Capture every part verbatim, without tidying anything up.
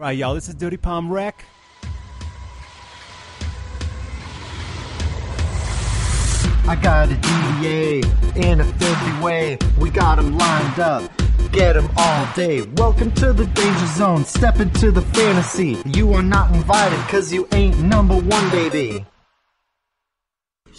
All right, y'all, this is Dirty Palm Wreck. I got a D B A in a filthy way. We got them lined up, get them all day. Welcome to the danger zone, step into the fantasy. You are not invited, cause you ain't number one, baby.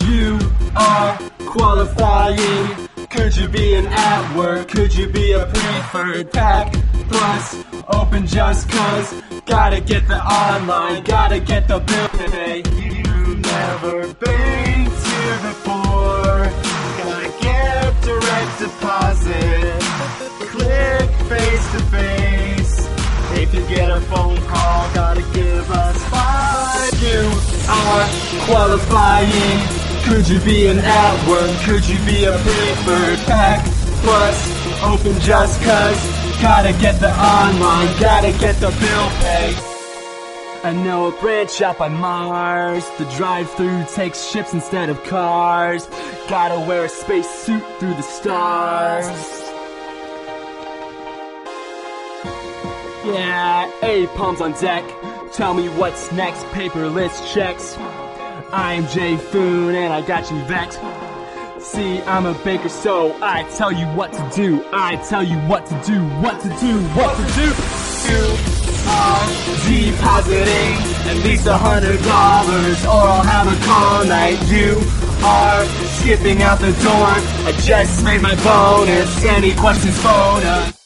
You are qualifying. Could you be an at work? Could you be a preferred pack? Plus, open just cause. Gotta get the online, gotta get the bill today. You never been here before. Gotta get direct deposit. Click face to face. If you get a phone call, gotta give us five. You are qualifying. Could you be an at work? Could you be a preferred pack? Plus, open just cause. Gotta get the online, gotta get the bill pay. I know a branch out by Mars. The drive-thru takes ships instead of cars. Gotta wear a space suit through the stars. Yeah, A-Palm's on deck. Tell me what's next, paperless checks. I am Jay Foon and I got you vexed. See, I'm a baker, so I tell you what to do. I tell you what to do, what to do, what to do. You are depositing at least a hundred dollars, or I'll have a call night. You are skipping out the door. I just made my bonus. Any questions, phone us.